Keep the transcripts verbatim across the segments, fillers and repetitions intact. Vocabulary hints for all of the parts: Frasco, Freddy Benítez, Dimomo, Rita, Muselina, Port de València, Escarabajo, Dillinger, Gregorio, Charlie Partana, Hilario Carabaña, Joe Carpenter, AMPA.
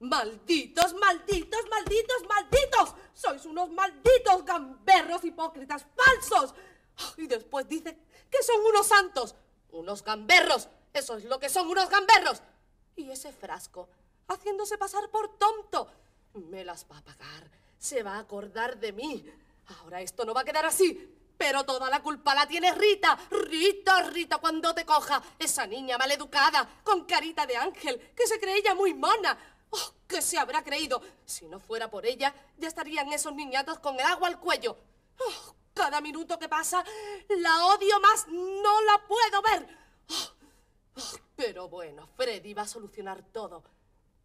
Malditos, malditos, malditos, malditos. Sois unos malditos gamberros, hipócritas, falsos. Y después dice que son unos santos. Unos gamberros. Eso es lo que son, unos gamberros. Y ese Frasco, haciéndose pasar por tonto, me las va a pagar. Se va a acordar de mí. Ahora esto no va a quedar así. Pero toda la culpa la tiene Rita. Rita, Rita, cuando te coja. Esa niña maleducada, con carita de ángel, que se cree ella muy mona. Oh, ¿qué se habrá creído? Si no fuera por ella, ya estarían esos niñatos con el agua al cuello. Oh, cada minuto que pasa, la odio más. No la puedo ver. Oh, oh, pero bueno, Freddy va a solucionar todo.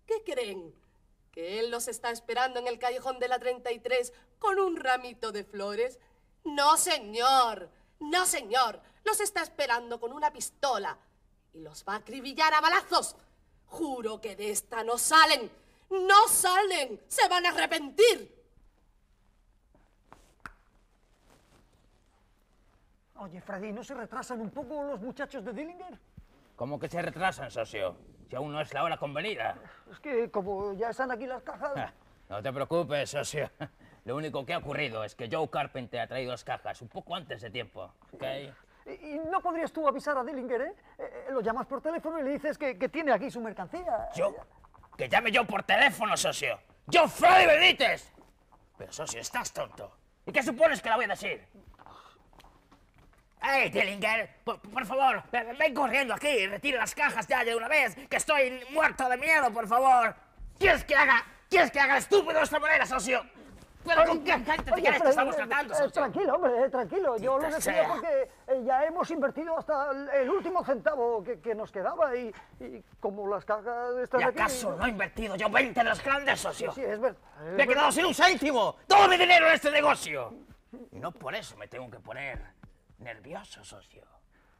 ¿Qué creen? Que él los está esperando en el callejón de la treinta y tres con un ramito de flores. No, señor, no, señor. Los está esperando con una pistola y los va a acribillar a balazos. Juro que de esta no salen, no salen, se van a arrepentir. Oye, Freddy, ¿no se retrasan un poco los muchachos de Dillinger? ¿Cómo que se retrasan, socio? Si aún no es la hora convenida. Es que como ya están aquí las cajas... No te preocupes, socio. Lo único que ha ocurrido es que Joe Carpenter ha traído las cajas un poco antes de tiempo, ¿ok? ¿Y no podrías tú avisar a Dillinger, eh? eh lo llamas por teléfono y le dices que, que tiene aquí su mercancía. ¿Yo? ¿Que llame yo por teléfono, socio? ¡Yo, Freddy Benítez! Pero, socio, estás tonto. ¿Y qué supones que la voy a decir? ¡Ey, Dillinger! Por, por favor, ven corriendo aquí y retira las cajas ya de una vez, que estoy muerto de miedo, por favor. ¿Quieres que haga, quieres que haga estúpido de esta manera, socio? ¿Pero con qué gente te crees que estamos tratando, socio? Tranquilo, hombre, tranquilo. Yo lo decía porque ya hemos invertido hasta el último centavo que, que nos quedaba y, y como las cajas están aquí... ¿Y acaso no he invertido yo veinte de los grandes, socio? Sí, es verdad. Me he quedado sin un céntimo. Todo mi dinero en este negocio. Y no por eso me tengo que poner nervioso, socio.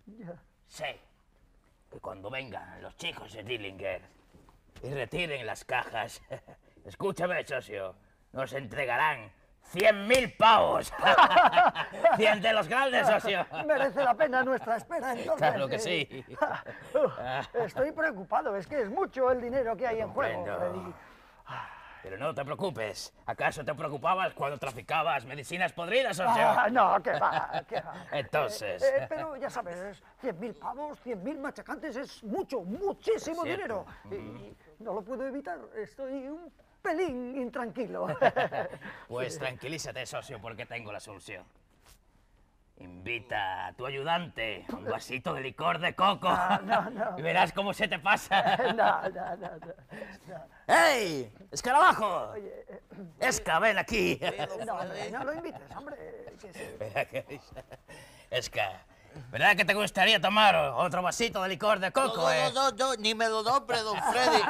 Ya. Sé que cuando vengan los chicos de Dillinger y retiren las cajas, escúchame, socio, nos entregarán cien mil pavos. cien de los grandes, socio. Merece la pena nuestra espera, entonces. Claro que sí. Estoy preocupado, es que es mucho el dinero que hay en juego, Freddy. Pero no te preocupes. ¿Acaso te preocupabas cuando traficabas medicinas podridas, socio? Ah, no, que va, que va. Entonces... Eh, eh, pero ya sabes, cien mil pavos, cien mil machacantes es mucho, muchísimo dinero. Mm. Y no lo puedo evitar, estoy... un pelín intranquilo. Pues tranquilízate, socio, porque tengo la solución. Invita a tu ayudante un vasito de licor de coco. No, no, no. Y verás cómo se te pasa. No, no, no, no. ¡Ey! ¡Escarabajo! Oye, eh, ¡Esca, ven aquí! No, hombre, no lo invites, hombre. Que sí. ¿Verdad que... Esca, ¿verdad que te gustaría tomar otro vasito de licor de coco, no, eh? No, no, no, ni me lo nombre, don Freddy.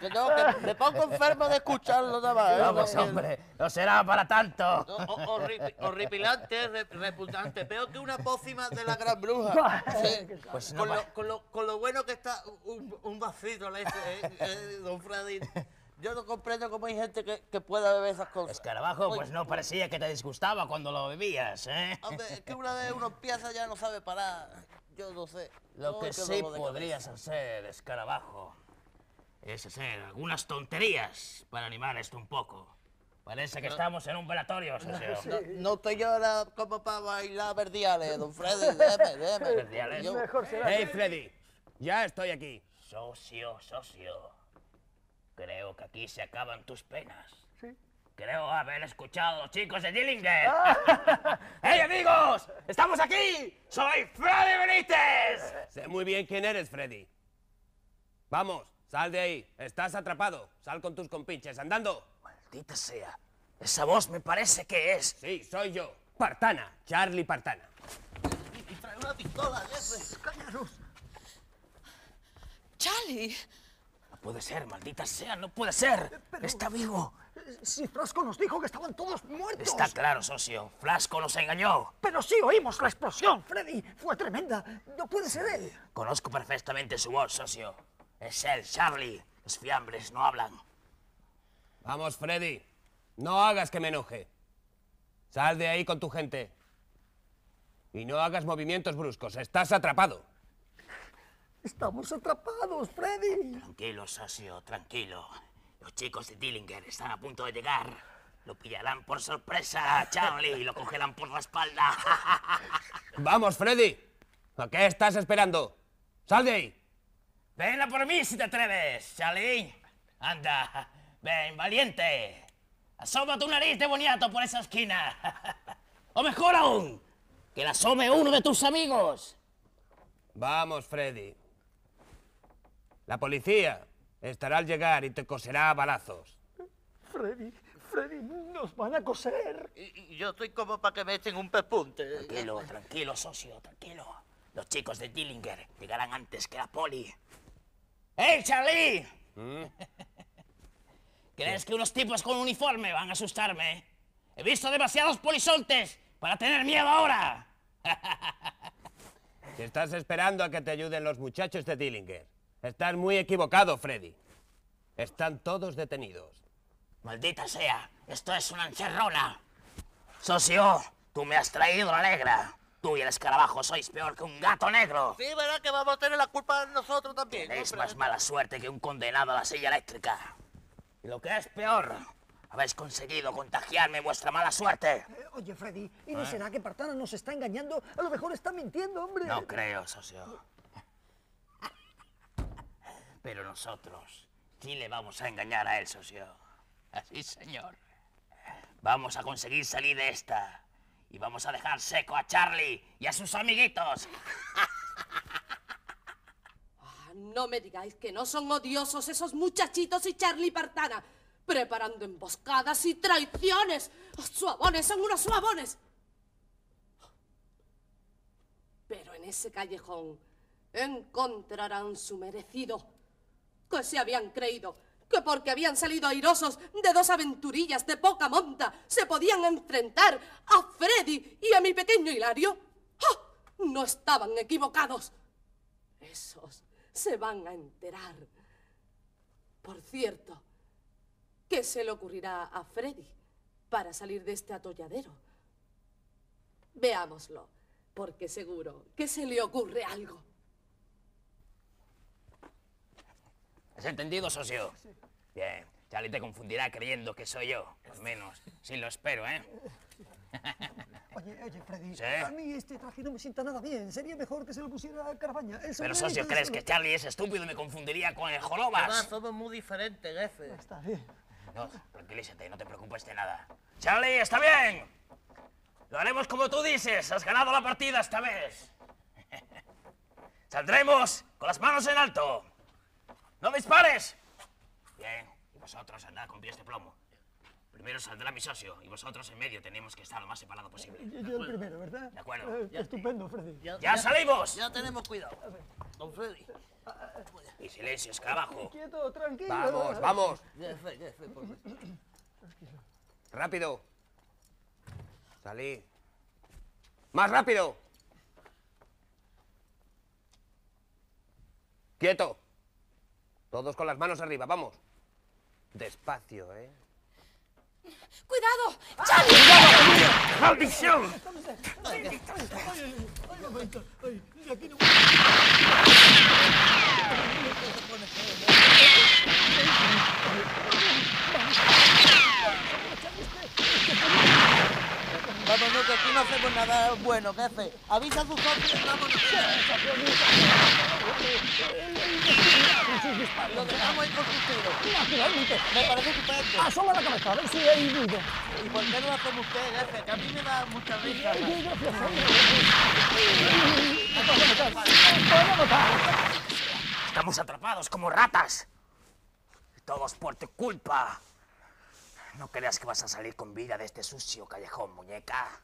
Que no, que me pongo enfermo de escucharlo nada más. Vamos, ¿eh? Hombre, no será para tanto. No, horripi horripilante, re reputante, peor que una pócima de la gran bruja. Sí. Pues no con, lo, con, lo, con lo bueno que está un, un vasito, le dice, eh, eh, don Freddy. Yo no comprendo cómo hay gente que, que pueda beber esas cosas. Escarabajo, pues no parecía que te disgustaba cuando lo bebías, ¿eh? Hombre, es que una vez uno empieza ya no sabe parar. Yo no sé. Lo que sí podrías hacer, Escarabajo, es hacer algunas tonterías para animar esto un poco. Parece que no. Estamos en un velatorio, socio. No, no te lloras como para bailar verdiales, don Freddy. Déjame, déjame. Verdiales. Yo... Mejor será. Hey, Freddy, ya estoy aquí. Socio, socio. Creo que aquí se acaban tus penas. Sí. Creo haber escuchado a los chicos de Dillinger. ¡Ah! ¡Hey, amigos! ¡Estamos aquí! ¡Soy Freddy Benítez! Sé muy bien quién eres, Freddy. Vamos, sal de ahí. Estás atrapado. Sal con tus compinches. ¡Andando! Maldita sea. Esa voz me parece que es... Sí, soy yo. Partana. Charlie Partana. Y, y trae una pistola, jefe. ¡Cállanos! ¡Charlie! Puede ser, maldita sea, no puede ser. Pero, está vivo. Si Frasco nos dijo que estaban todos muertos. Está claro, socio. Frasco nos engañó. Pero sí oímos la explosión, Freddy. Fue tremenda. No puede ser él. Conozco perfectamente su voz, socio. Es él, Charlie. Los fiambres no hablan. Vamos, Freddy. No hagas que me enoje. Sal de ahí con tu gente. Y no hagas movimientos bruscos. Estás atrapado. Estamos atrapados, Freddy. Tranquilo, socio, tranquilo. Los chicos de Dillinger están a punto de llegar. Lo pillarán por sorpresa a Charlie y lo cogerán por la espalda. Vamos, Freddy. ¿A qué estás esperando? ¡Sal de ahí! Ven a por mí si te atreves, Charlie. Anda, ven, valiente. Asoma tu nariz de boniato por esa esquina. O mejor aún, que la asome uno de tus amigos. Vamos, Freddy. La policía estará al llegar y te coserá a balazos. Freddy, Freddy, nos van a coser. Y, y yo estoy como para que me echen un pespunte. Tranquilo, tranquilo, socio, tranquilo. Los chicos de Dillinger llegarán antes que la poli. ¡Hey, Charlie! ¿Mm? ¿Crees que unos tipos con uniforme van a asustarme? He visto demasiados polisoltes para tener miedo ahora. Si estás esperando a que te ayuden los muchachos de Dillinger, estás muy equivocado, Freddy. Están todos detenidos. Maldita sea, esto es una encerrona. Socio, tú me has traído la negra. Tú y el escarabajo sois peor que un gato negro. Sí, ¿verdad que vamos a tener la culpa nosotros también? Tenéis ¿no? más mala suerte que un condenado a la silla eléctrica. Y lo que es peor, habéis conseguido contagiarme vuestra mala suerte. Eh, oye, Freddy, ¿y no ¿Eh? será que Partana nos está engañando? A lo mejor está mintiendo, hombre. No creo, socio. Pero nosotros sí le vamos a engañar a él, socio. Así, señor. Vamos a conseguir salir de esta. Y vamos a dejar seco a Charlie y a sus amiguitos. No me digáis que no son odiosos esos muchachitos y Charlie Partana, preparando emboscadas y traiciones. ¡Suabones, son unos suabones! Pero en ese callejón encontrarán su merecido. Que se habían creído que porque habían salido airosos de dos aventurillas de poca monta, se podían enfrentar a Freddy y a mi pequeño Hilario. ¡Oh! No estaban equivocados. Esos se van a enterar. Por cierto, ¿qué se le ocurrirá a Freddy para salir de este atolladero? Veámoslo, porque seguro que se le ocurre algo. ¿Has entendido, socio? Sí. Bien, Charlie te confundirá creyendo que soy yo. Al menos, sí lo espero, ¿eh? Oye, oye, Freddy, ¿sí? A mí este traje no me sienta nada bien. Sería mejor que se lo pusiera a Carabaña. Pero, socio, ¿crees que Charlie es estúpido y me confundiría con el Jolobas? Además, somos muy diferentes, jefe. Está bien. No, tranquilízate, no te preocupes de nada. ¡Charlie, está bien! Lo haremos como tú dices. Has ganado la partida esta vez. Saldremos con las manos en alto. ¡No dispares! Bien, y vosotros andad con pies de plomo. Primero saldrá mi socio y vosotros en medio tenemos que estar lo más separado posible. Yo, yo el primero, ¿verdad? De acuerdo. Eh, ya, estupendo, Freddy. Ya, ya, ¡Ya salimos! Ya tenemos cuidado. A ver. Don Freddy. Y silencio, escarabajo. Quieto, tranquilo. Vamos, vamos. Ya, fe, ya, fe, por rápido. Salí. Más rápido. Quieto. Todos con las manos arriba, vamos. Despacio, ¿eh? ¡Cuidado! ¡Charlie! ¡Ah! ¡Maldición! Vámonos, que aquí no hacemos nada bueno, jefe. Avisa a sus hombres y vámonos. Lo dejamos ahí con sus tiros. Me parece estupendo. Asoma la cabeza, a ver si hay duda. ¿Y por qué no lo hacemos usted, jefe? Que a mí me da mucha risa. Estamos atrapados como ratas. Todos por tu culpa. No creas que vas a salir con vida de este sucio callejón, muñeca.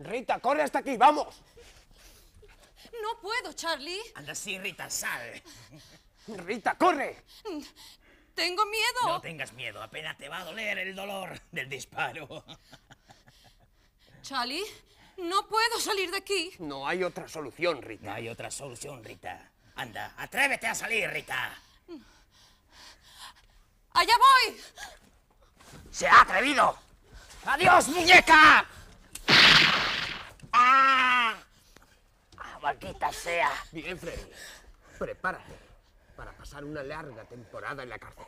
Rita, corre hasta aquí, vamos. No puedo, Charlie. Anda, sí, Rita, sal. Rita, corre. Tengo miedo. No tengas miedo, apenas te va a doler el dolor del disparo. Charlie, no puedo salir de aquí. No hay otra solución, Rita. No hay otra solución, Rita. Anda, atrévete a salir, Rita. ¡Allá voy! ¡Se ha atrevido! ¡Adiós, muñeca! ¡Ah! ¡Ah, maldita sea! Bien, Freddy. Prepárate. para pasar una larga temporada en la cárcel.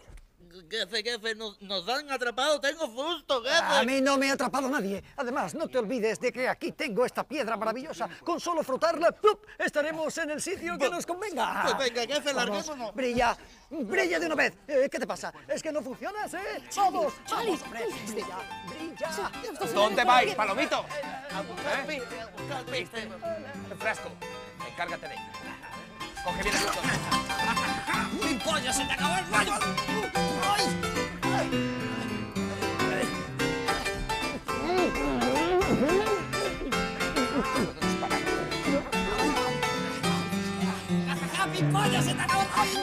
Jefe, jefe, nos, nos han atrapado, tengo susto, jefe. A mí no me ha atrapado nadie. Además, no te olvides de que aquí tengo esta piedra maravillosa. Con solo frotarla, ¡plup!, estaremos en el sitio que nos convenga. Pues venga, jefe, larguémonos. Brilla, brilla de una vez. Eh, ¿Qué te pasa? ¿Es que no funcionas, eh? ¡Vamos, vamos, hombre! ¡Brilla, brilla! ¿Dónde vais, palomito? A buscar el Frasco, encárgate de ella. Coge bien el botón. ¡Mi pollo, se te acabó el rollo! ¡Mi pollo, se te acabó el rollo!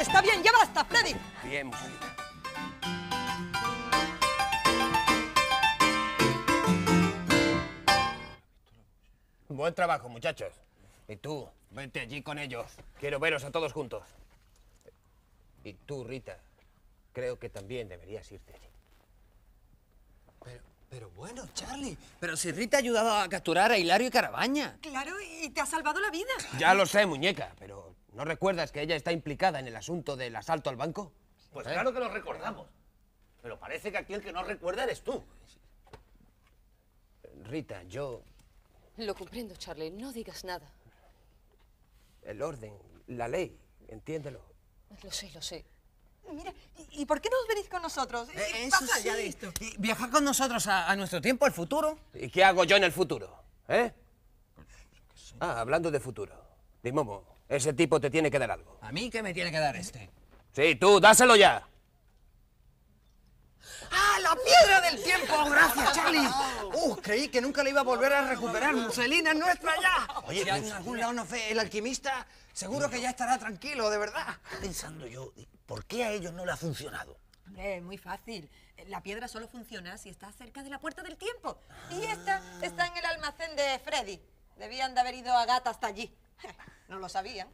Está bien, ya basta, Freddy. Bien, Muselina. Buen trabajo, muchachos. Y tú, vente allí con ellos. Quiero veros a todos juntos. Y tú, Rita, creo que también deberías irte allí. Pero, pero bueno, Charlie, pero si Rita ha ayudado a capturar a Hilario y Carabaña. Claro, y te ha salvado la vida. Ya lo sé, muñeca, pero ¿no recuerdas que ella está implicada en el asunto del asalto al banco? Pues ¿eh? Claro que lo recordamos. Pero parece que aquí el que no recuerda eres tú. Rita, yo... Lo comprendo, Charlie, no digas nada. El orden, la ley, entiéndelo. Lo sé, lo sé. Mira, ¿y, y por qué no os venís con nosotros? Eh, eso sí. Ya de esto. ¿Y viajar con nosotros a, a nuestro tiempo, al futuro? ¿Y qué hago yo en el futuro? ¿Eh? Pues, qué sé. Ah, hablando de futuro. Dimomo, ese tipo te tiene que dar algo. ¿A mí qué me tiene que dar este? Sí, tú, dáselo ya. ¡Ah, la piedra del tiempo! ¡Gracias, Charlie! ¡Uh, creí que nunca la iba a volver a recuperar! ¡Muselina es nuestra ya! Oye, si en algún lado nos ve el alquimista, seguro que ya estará tranquilo, de verdad. Pensando yo, ¿por qué a ellos no le ha funcionado? Hombre, es muy fácil. La piedra solo funciona si está cerca de la puerta del tiempo. Y esta está en el almacén de Freddy. Debían de haber ido a gata hasta allí. No lo sabían.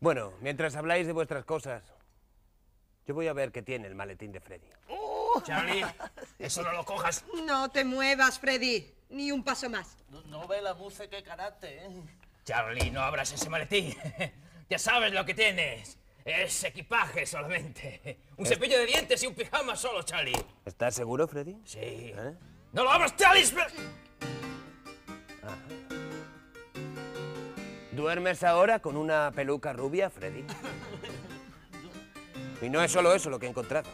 Bueno, mientras habláis de vuestras cosas, yo voy a ver qué tiene el maletín de Freddy. Charlie, eso no lo cojas. No te muevas, Freddy. Ni un paso más. No, no ve la muse que karate, ¿eh? Charlie, no abras ese maletín. Ya sabes lo que tienes. Es equipaje solamente. Un es... cepillo de dientes y un pijama solo, Charlie. ¿Estás seguro, Freddy? Sí. ¿Eh? ¡No lo abras, Charlie! Ajá. ¿Duermes ahora con una peluca rubia, Freddy? Y no es solo eso lo que he encontrado.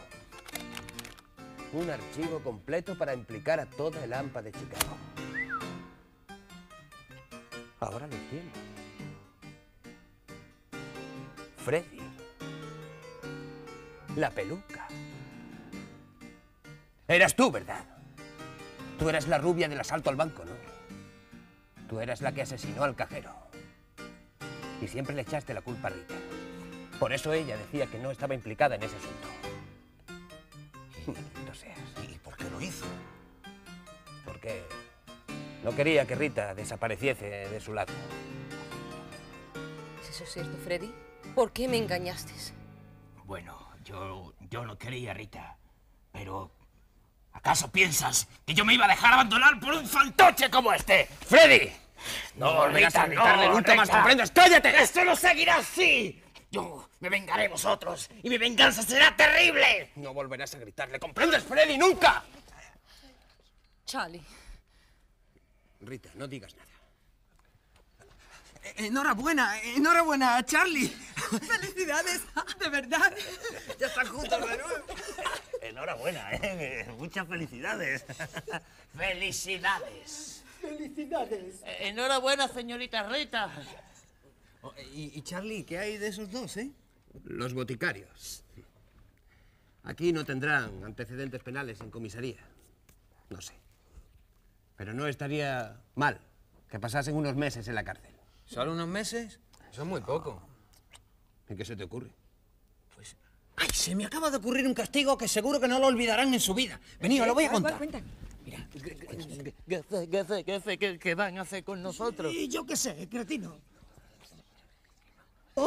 Un archivo completo para implicar a toda el AMPA de Chicago. Ahora lo entiendo. Freddy. La peluca. Eras tú, ¿verdad? Tú eras la rubia del asalto al banco, ¿no? Tú eras la que asesinó al cajero. Y siempre le echaste la culpa a Rita. Por eso ella decía que no estaba implicada en ese asunto. Maldito seas. ¿Y por qué lo hizo? Porque no quería que Rita desapareciese de su lado. ¿Es eso cierto, Freddy? ¿Por qué me engañaste? Bueno, yo, yo no quería a Rita, pero ¿acaso piensas que yo me iba a dejar abandonar por un fantoche como este? ¡Freddy! No, no volverás Rita, a gritarle no, nunca más, ¿comprendes? ¡Cállate! ¡Esto no seguirá así! Yo me vengaré vosotros y mi venganza será terrible. No volverás a gritarle, ¿comprendes, Freddy? ¡Nunca! Charlie. Rita, no digas nada. Enhorabuena, enhorabuena, Charlie. Felicidades, de verdad. Ya están juntos de nuevo. Enhorabuena, ¿eh? Muchas felicidades. Felicidades. Felicidades. Enhorabuena, señorita Rita. Y, y Charlie, ¿qué hay de esos dos, eh? Los boticarios. Aquí no tendrán antecedentes penales en comisaría. No sé. Pero no estaría mal que pasasen unos meses en la cárcel. ¿Solo unos meses? Eso es muy poco. ¿Y qué se te ocurre? Pues... ¡Ay! Se me acaba de ocurrir un castigo que seguro que no lo olvidarán en su vida. Vení, os lo voy a contar. Mira, ¿qué hace, qué hace, qué hace, qué, qué van a hacer con nosotros? Y yo qué sé, cretino. ¿Eh?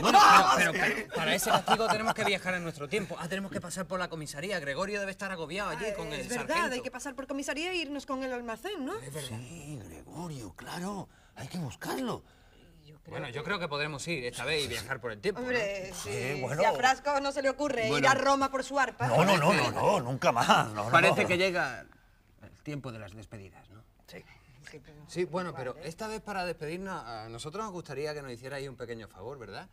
Bueno, pero, pero, pero para ese castigo tenemos que viajar en nuestro tiempo. Ah, tenemos que pasar por la comisaría. Gregorio debe estar agobiado allí ah, con el sargento. Es verdad, hay que pasar por comisaría e irnos con el almacén, ¿no? Es verdad. Sí, Gregorio, claro. Hay que buscarlo. Yo Bueno, que... yo creo que podremos ir esta vez y viajar por el tiempo. Hombre, ¿no? sí. sí bueno. Si a Frasco no se le ocurre bueno. ir a Roma por su arpa. No, no, no, no, no nunca más. No, Parece no. que llega el tiempo de las despedidas, ¿no? Sí. Sí, pero... sí bueno, vale. pero esta vez para despedirnos, a nosotros nos gustaría que nos hicierais un pequeño favor, ¿verdad?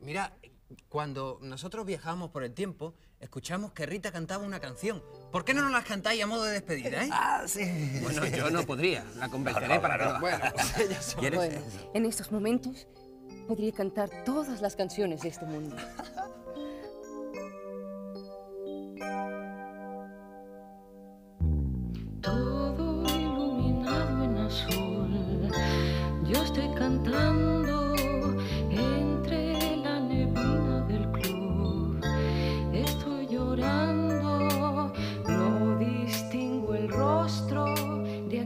Mira, cuando nosotros viajábamos por el tiempo, escuchamos que Rita cantaba una canción. ¿Por qué no nos las cantáis a modo de despedida, eh? Ah, sí. Bueno, yo no podría. La convenceré no, no, para que no. Bueno, pues ¿quieres? Bueno, en estos momentos podría cantar todas las canciones de este mundo. Todo iluminado en azul, yo estoy cantando.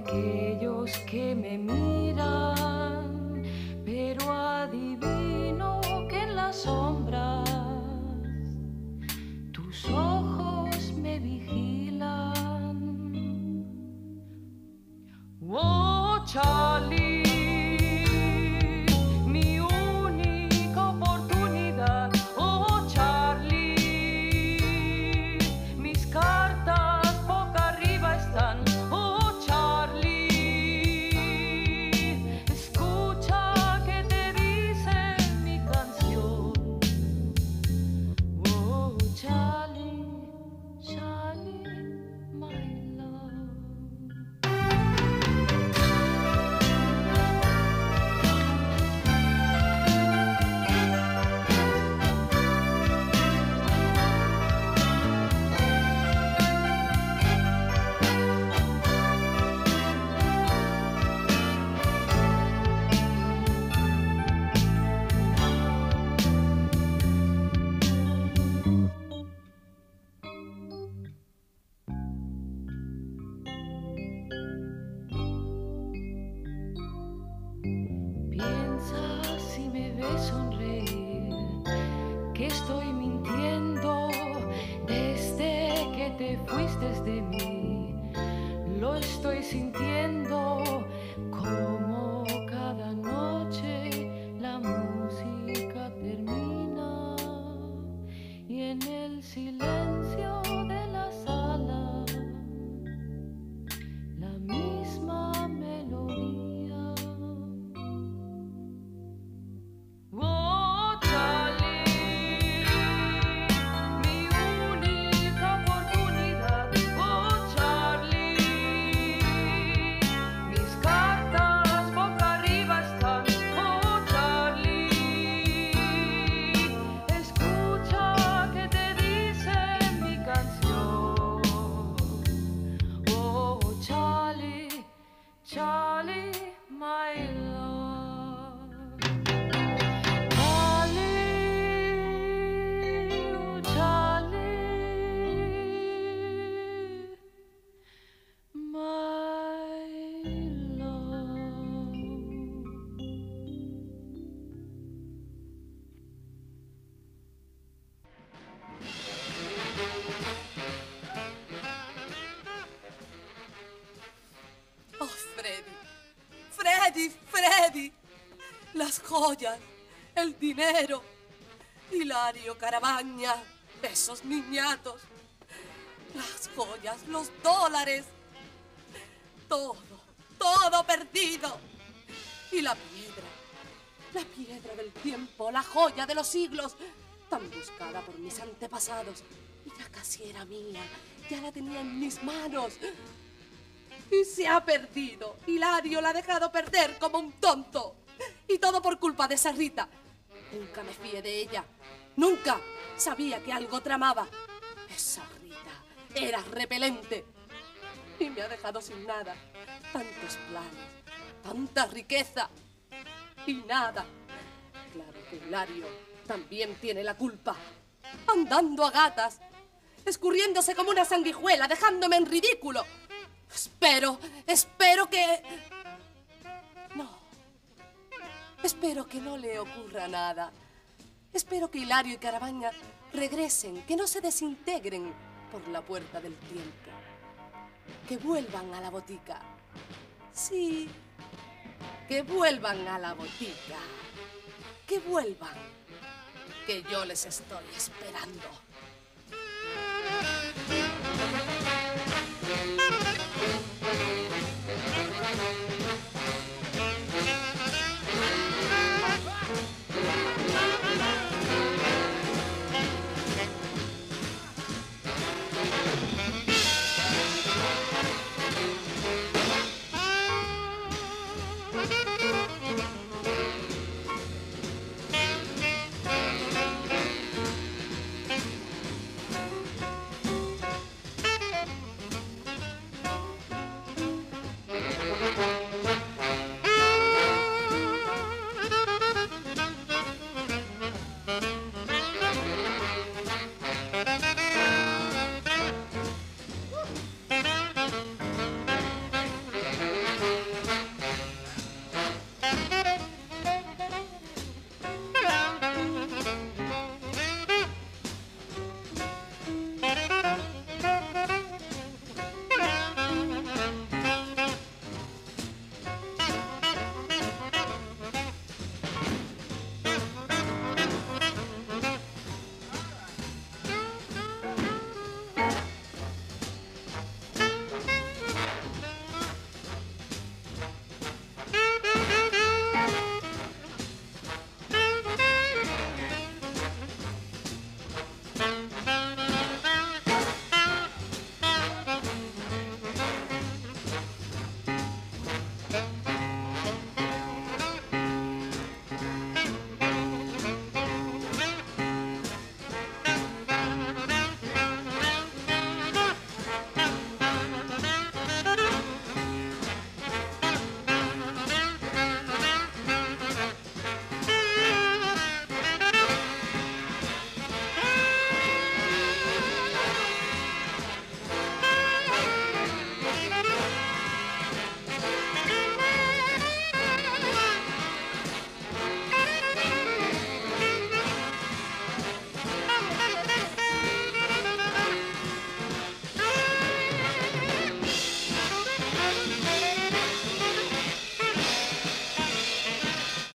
Aquellos que me miran, pero adivino que en las sombras tus ojos me vigilan. Oh, Charlie. Las joyas, el dinero, Hilario Carabaña, esos niñatos, las joyas, los dólares, todo, todo perdido. Y la piedra, la piedra del tiempo, la joya de los siglos, tan buscada por mis antepasados, y ya casi era mía, ya la tenía en mis manos. Y se ha perdido, Hilario la ha dejado perder como un tonto. Y todo por culpa de esa Rita. Nunca me fié de ella. Nunca sabía que algo tramaba. Esa Rita era repelente. Y me ha dejado sin nada. Tantos planes, tanta riqueza. Y nada. Claro que Hilario también tiene la culpa. Andando a gatas. Escurriéndose como una sanguijuela. Dejándome en ridículo. Espero, espero que... No. Espero que no le ocurra nada. Espero que Hilario y Carabaña regresen, que no se desintegren por la puerta del tiempo. Que vuelvan a la botica. Sí, que vuelvan a la botica. que vuelvan, que yo les estoy esperando. Thank you.